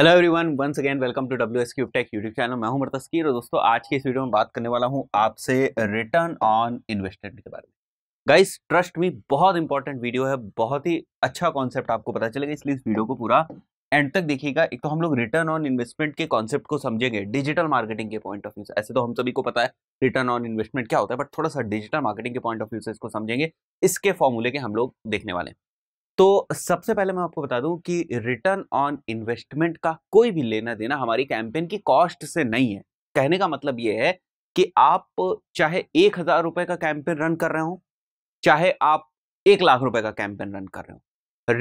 Hello everyone, once again welcome to WS Cube Tech YouTube channel. मैं हूं अमर तस्कीर और दोस्तों आज की इस वीडियो में बात करने वाला हूं आपसे रिटर्न ऑन इन्वेस्टमेंट के बारे में। गाइस ट्रस्ट मी, बहुत इंपॉर्टेंट वीडियो है, बहुत ही अच्छा कॉन्सेप्ट आपको पता चलेगा, इसलिए इस वीडियो को पूरा एंड तक देखिएगा। एक तो हम लोग रिटर्न ऑन इन्वेस्टमेंट के कॉन्सेप्ट को समझेंगे डिजिटल मार्केटिंग के पॉइंट ऑफ व्यू से। ऐसे तो हम सभी को पता है रिटर्न ऑन इन्वेस्टमेंट क्या होता है, बट थोड़ा सा डिजिटल मार्केटिंग के पॉइंट ऑफ व्यू से इसको समझेंगे, इसके फॉर्मूले के हम लोग देखने वाले हैं। तो सबसे पहले मैं आपको बता दूं कि रिटर्न ऑन इन्वेस्टमेंट का कोई भी लेना देना हमारी कैंपेन की कॉस्ट से नहीं है। कहने का मतलब यह है कि आप चाहे 1,000 रुपए का कैंपेन रन कर रहे हो, चाहे आप 1,00,000 रुपए का कैंपेन रन कर रहे हो,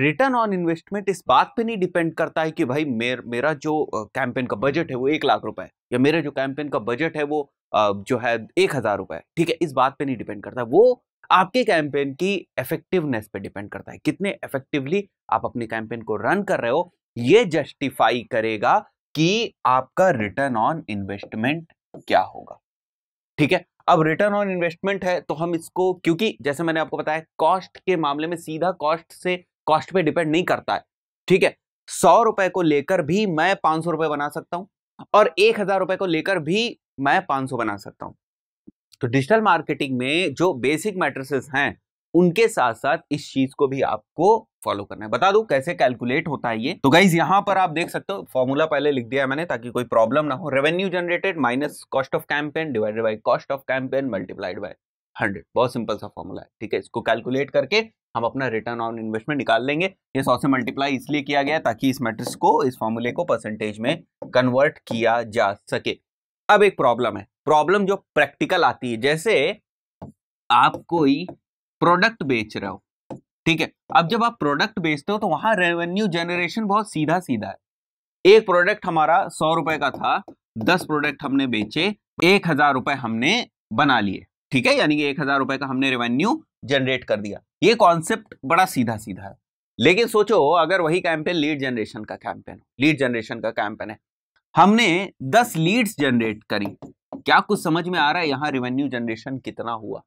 रिटर्न ऑन इन्वेस्टमेंट इस बात पे नहीं डिपेंड करता है कि भाई मेरा जो कैंपेन का बजट है वो 1,00,000 रुपए है या मेरे जो कैंपेन का बजट है वो जो है 1,000 रुपए, ठीक है, इस बात पे नहीं डिपेंड करता। वो आपके कैंपेन की इफेक्टिवनेस पे डिपेंड करता है, कितने इफेक्टिवली आप अपने कैंपेन को रन कर रहे हो ये जस्टिफाई करेगा कि आपका रिटर्न ऑन इन्वेस्टमेंट क्या होगा, ठीक है। अब रिटर्न ऑन इन्वेस्टमेंट है तो हम इसको, क्योंकि जैसे मैंने आपको बताया कॉस्ट के मामले में सीधा कॉस्ट पे डिपेंड नहीं करता है, ठीक है। 100 रुपए को लेकर भी मैं 500 रुपए बना सकता हूं और 1,000 रुपए को लेकर भी मैं 500 बना सकता हूं। तो डिजिटल मार्केटिंग में जो बेसिक मैट्रिसेस हैं उनके साथ साथ इस चीज को भी आपको फॉलो करना है। बता दूं कैसे कैलकुलेट होता है ये, तो गाइज यहां पर आप देख सकते हो, फॉर्मूला पहले लिख दिया है मैंने ताकि कोई प्रॉब्लम ना हो। Revenue generated minus cost of campaign divided by cost of campaign multiplied by 100, बहुत सिंपल सा फॉर्मूला है, ठीक है। इसको कैलकुलेट करके हम अपना रिटर्न ऑन इन्वेस्टमेंट निकाल लेंगे। ये 100 से मल्टीप्लाई इसलिए किया गया ताकि इस मैट्रिक्स को, इस फॉर्मूले को परसेंटेज में कन्वर्ट किया जा सके। अब एक प्रॉब्लम है, प्रॉब्लम जो प्रैक्टिकल आती है, जैसे आप कोई प्रोडक्ट बेच रहे हो, ठीक है। अब जब आप प्रोडक्ट बेचते हो तो वहां रेवेन्यू जनरेशन बहुत सीधा सीधा है। एक प्रोडक्ट हमारा 100 रुपए का था, 10 प्रोडक्ट हमने बेचे, 1,000 रुपए हमने बना लिए, ठीक है, यानी कि 1,000 रुपए का हमने रेवेन्यू जनरेट कर दिया। ये कॉन्सेप्ट बड़ा सीधा सीधा है, लेकिन सोचो अगर वही कैंपेन लीड जनरेशन का कैंपेन है, हमने 10 लीड्स जनरेट करी, क्या कुछ समझ में आ रहा है यहाँ रेवेन्यू जनरेशन कितना हुआ?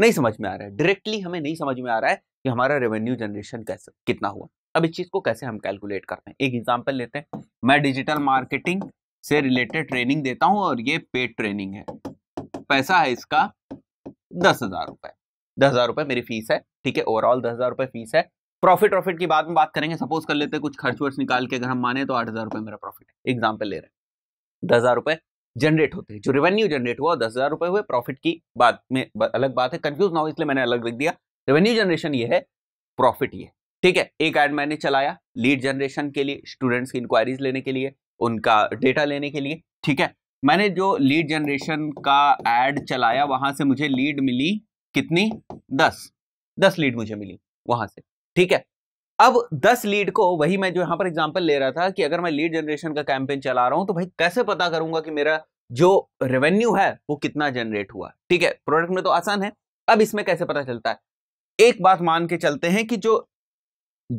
नहीं समझ में आ रहा है, डायरेक्टली हमें नहीं समझ में आ रहा है कि हमारा रेवेन्यू जनरेशन कैसे कितना हुआ। अब इस चीज को कैसे हम कैलकुलेट करते हैं, एक एग्जांपल लेते हैं। मैं डिजिटल मार्केटिंग से रिलेटेड ट्रेनिंग देता हूं और ये पेड ट्रेनिंग है, पैसा है इसका 10,000 रुपए, 10,000 रुपए मेरी फीस है, ठीक है, ओवरऑल 10,000 रुपए फीस है। प्रॉफिट की बाद में बात करेंगे, सपोज कर लेते हैं कुछ खर्च वर्च निकाल के अगर हम माने तो 8,000 रुपए मेरा प्रॉफिट है, एग्जाम्पल ले रहे हैं। 10,000 रुपए जनरेट होते हैं, जो रेवेन्यू जनरेट हुआ 10,000 रुपए हुए, प्रॉफिट की बात में अलग बात है, कंफ्यूज ना हो इसलिए मैंने अलग लिख दिया। रेवेन्यू जनरेशन ये है, प्रॉफिट ये, ठीक है। एक ऐड मैंने चलाया लीड जनरेशन के लिए, स्टूडेंट्स की इंक्वायरीज लेने के लिए, उनका डेटा लेने के लिए, ठीक है। मैंने जो लीड जनरेशन का एड चलाया वहां से मुझे लीड मिली कितनी, 10 लीड मुझे मिली वहां से, ठीक है। अब 10 लीड को, वही मैं जो यहाँ पर एग्जांपल ले रहा था कि अगर मैं लीड जनरेशन का कैंपेन चला रहा हूं तो भाई कैसे पता करूंगा कि मेरा जो रेवेन्यू है वो कितना जनरेट हुआ, ठीक है। प्रोडक्ट में तो आसान है, अब इसमें कैसे पता चलता है। एक बात मान के चलते हैं कि जो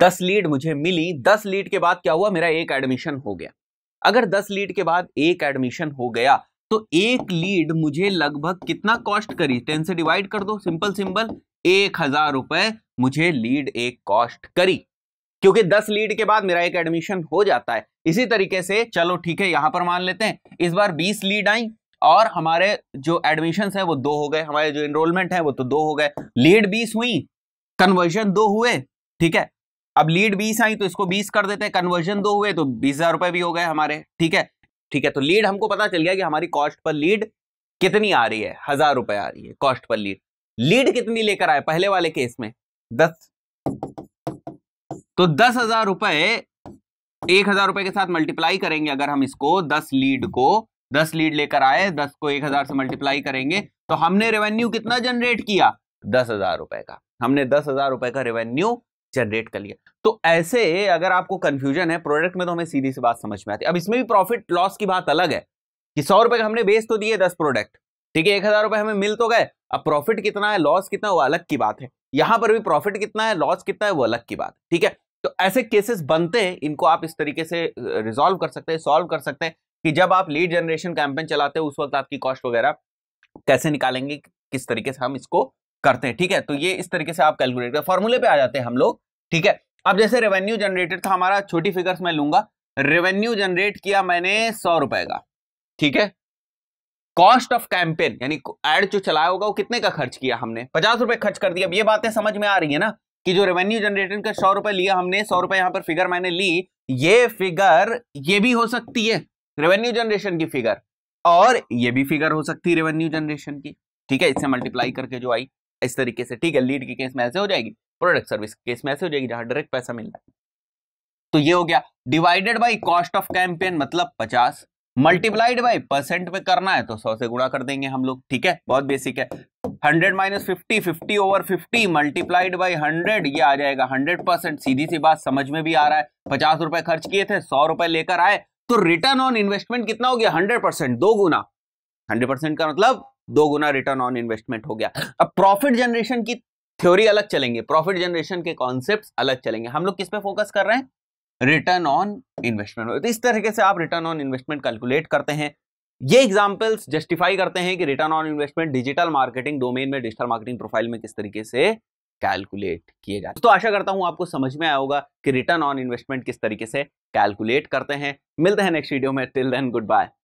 10 लीड मुझे मिली, 10 लीड के बाद क्या हुआ, मेरा एक एडमिशन हो गया। अगर 10 लीड के बाद एक एडमिशन हो गया तो एक लीड मुझे लगभग कितना कॉस्ट करी, 10 से डिवाइड कर दो, सिंपल सिंपल 1,000 रुपए मुझे लीड एक कॉस्ट करी, क्योंकि 10 लीड के बाद मेरा एक एडमिशन हो जाता है। इसी तरीके से चलो ठीक है, यहां पर मान लेते हैं इस बार 20 लीड आई और हमारे जो एडमिशंस हैं वो 2 हो गए, हमारे जो एनरोलमेंट है वो तो 2 हो गए, लीड 20 हुई, कन्वर्जन 2 हुए, ठीक है। अब लीड 20 आई तो इसको 20 कर देते हैं, कन्वर्जन 2 हुए तो 20,000 रुपए भी हो गए हमारे, ठीक है, ठीक है। तो लीड हमको पता चल गया कि हमारी कॉस्ट पर लीड कितनी आ रही है, 1,000 रुपए आ रही है कॉस्ट पर लीड। लीड कितनी लेकर आए पहले वाले केस में, 10, तो 10,000 रुपए 1,000 रुपए के साथ मल्टीप्लाई करेंगे। अगर हम इसको 10 लीड लेकर आए, 10 को 1,000 से मल्टीप्लाई करेंगे तो हमने रेवेन्यू कितना जनरेट किया, 10,000 रुपए का, हमने 10,000 रुपए का रेवेन्यू जनरेट कर लिया। तो ऐसे अगर आपको कंफ्यूजन है, प्रोडक्ट में तो हमें सीधी सी बात समझ में आती है। अब इसमें भी प्रॉफिट लॉस की बात अलग है कि 100 रुपए का हमने बेच तो दिए 10 प्रोडक्ट, ठीक है, 1,000 रुपए हमें मिल तो गए, अब प्रॉफिट कितना है लॉस कितना है वो अलग की बात है। यहां पर भी प्रॉफिट कितना है लॉस कितना है वो अलग की बात, ठीक है। तो ऐसे केसेस बनते हैं, इनको आप इस तरीके से रिजॉल्व कर सकते हैं, सॉल्व कर सकते हैं कि जब आप लीड जनरेशन कैंपेन चलाते हो उस वक्त आपकी कॉस्ट वगैरह कैसे निकालेंगे, किस तरीके से हम इसको करते हैं, ठीक है। तो ये इस तरीके से आप कैलकुलेट कर, फॉर्मूले पे आ जाते हैं हम लोग, ठीक है। अब जैसे रेवेन्यू जनरेटेड था हमारा, छोटी फिगर्स में लूंगा, रेवेन्यू जनरेट किया मैंने 100 रुपए का, ठीक है। कॉस्ट ऑफ कैंपेन यानी एड जो चलाया होगा वो कितने का खर्च किया हमने, 50 रुपए खर्च कर दिया। अब ये बातें समझ में आ रही है ना कि जो रेवेन्यू जनरेटर का 100 रुपए लिया हमने, 100 रुपए यहाँ पर फिगर मैंने ली, ये फिगर ये भी हो सकती है रेवेन्यू जनरेशन की फिगर, और ये भी फिगर हो सकती है रेवेन्यू जनरेशन की, ठीक है। इससे मल्टीप्लाई करके जो आई इस तरीके से, ठीक है। लीड की केस में ऐसे हो जाएगी, प्रोडक्ट सर्विस केस में ऐसे हो जाएगी जहां डायरेक्ट पैसा मिल रहा है। तो ये हो गया divided by cost of campaign मतलब 50, मल्टीप्लाइड बाई परसेंट में करना है तो 100 से गुणा कर देंगे हम लोग, ठीक है। बहुत बेसिक है। 100 - 50, 50/50 मल्टीप्लाइड बाई 100, ये आ जाएगा 100%। सीधी सी बात समझ में भी आ रहा है। 50 रुपए खर्च किए थे, 100 रुपए लेकर आए, तो रिटर्न ऑन इन्वेस्टमेंट कितना हो गया 100%, 2 गुना। 100% का मतलब 2 गुना रिटर्न ऑन इन्वेस्टमेंट हो गया। अब प्रॉफिट जनरेशन की थ्योरी अलग चलेंगे, प्रॉफिट जनरेशन के कॉन्सेप्ट अलग चलेंगे। हम लोग किस पे फोकस कर रहे हैं, रिटर्न ऑन इन्वेस्टमेंट। तो इस तरीके से आप रिटर्न ऑन इन्वेस्टमेंट कैलकुलेट करते हैं। ये एग्जांपल्स जस्टिफाई करते हैं कि return on investment digital marketing domain में, डिजिटल मार्केटिंग प्रोफाइल में किस तरीके से कैलकुलेट किए जाते हैं। तो आशा करता हूं आपको समझ में आया होगा कि रिटर्न ऑन इन्वेस्टमेंट किस तरीके से कैलकुलेट करते हैं। मिलते हैं नेक्स्ट वीडियो में, टिल देन गुड बाय।